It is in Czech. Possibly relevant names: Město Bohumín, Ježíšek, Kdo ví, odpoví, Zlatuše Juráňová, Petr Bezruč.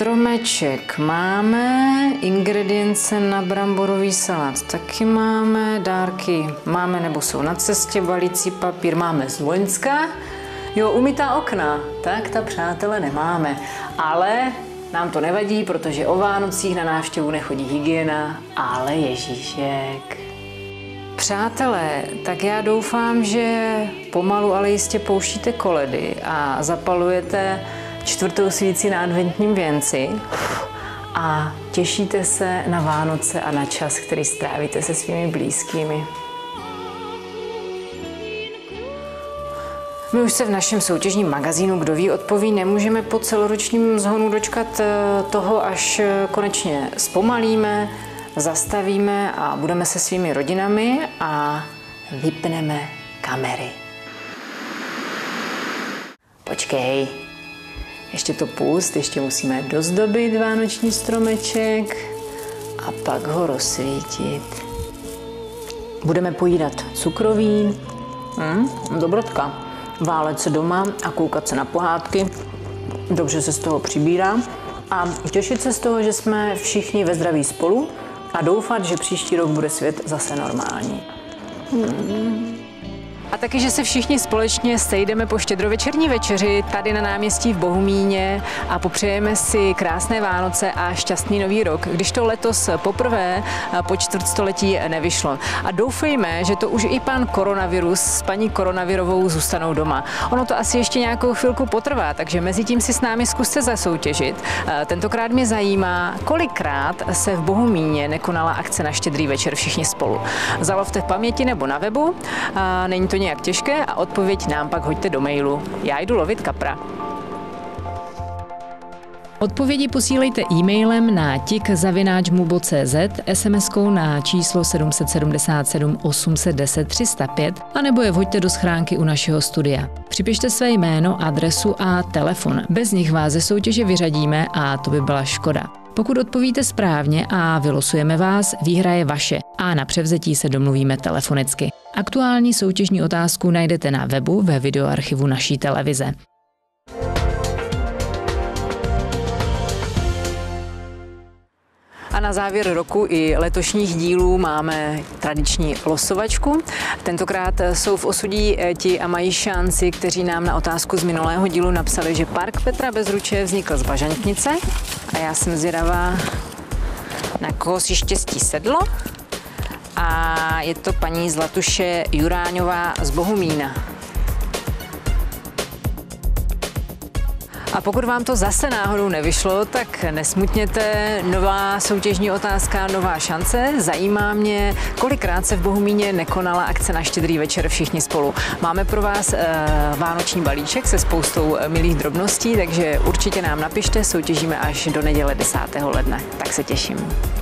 Stromeček máme, ingredience na bramborový salát taky máme, dárky máme nebo jsou na cestě, balící papír máme z Loňska. Jo, umytá okna, tak ta, přátelé, nemáme, ale nám to nevadí, protože o Vánocích na návštěvu nechodí hygiena, ale Ježíšek. Přátelé, tak já doufám, že pomalu, ale jistě pouštíte koledy a zapalujete čtvrtou svíci na adventním věnci a těšíte se na Vánoce a na čas, který strávíte se svými blízkými. My už se v našem soutěžním magazínu Kdo ví, odpoví nemůžeme po celoročním zhonu dočkat toho, až konečně zpomalíme, zastavíme a budeme se svými rodinami a vypneme kamery. Počkej, ještě to pust, ještě musíme dozdobit vánoční stromeček a pak ho rozsvítit. Budeme pojídat cukroví, dobrotka. Válet se doma a koukat se na pohádky, dobře se z toho přibírá a těšit se z toho, že jsme všichni ve zdraví spolu a doufat, že příští rok bude svět zase normální. A taky, že se všichni společně sejdeme po štědrovečerní večeři tady na náměstí v Bohumíně a popřejeme si krásné Vánoce a šťastný nový rok, když to letos poprvé po čtvrtstoletí nevyšlo. A doufejme, že to už i pan koronavirus s paní koronavirovou zůstanou doma. Ono to asi ještě nějakou chvilku potrvá, takže mezi tím si s námi zkuste zasoutěžit. Tentokrát mě zajímá, kolikrát se v Bohumíně nekonala akce na štědrý večer všichni spolu. Zalovte v paměti nebo na webu, není to nějak těžké a odpověď nám pak hoďte do mailu. Já jdu lovit kapra. Odpovědi posílejte e-mailem na tik@mubo.cz, SMS-kou na číslo 777 810 305 anebo je vhoďte do schránky u našeho studia. Připište své jméno, adresu a telefon. Bez nich vás ze soutěže vyřadíme a to by byla škoda. Pokud odpovíte správně a vylosujeme vás, výhra je vaše a na převzetí se domluvíme telefonicky. Aktuální soutěžní otázku najdete na webu ve videoarchivu naší televize. A na závěr roku i letošních dílů máme tradiční losovačku. Tentokrát jsou v osudí ti a mají šanci, kteří nám na otázku z minulého dílu napsali, že park Petra Bezruče vznikl z bažantnice. A já jsem zvědavá, na koho si štěstí sedlo. A je to paní Zlatuše Juráňová z Bohumína. A pokud vám to zase náhodou nevyšlo, tak nesmutněte, nová soutěžní otázka, nová šance. Zajímá mě, kolikrát se v Bohumíně nekonala akce na štědrý večer všichni spolu. Máme pro vás vánoční balíček se spoustou milých drobností, takže určitě nám napište, soutěžíme až do neděle 10. ledna. Tak se těším.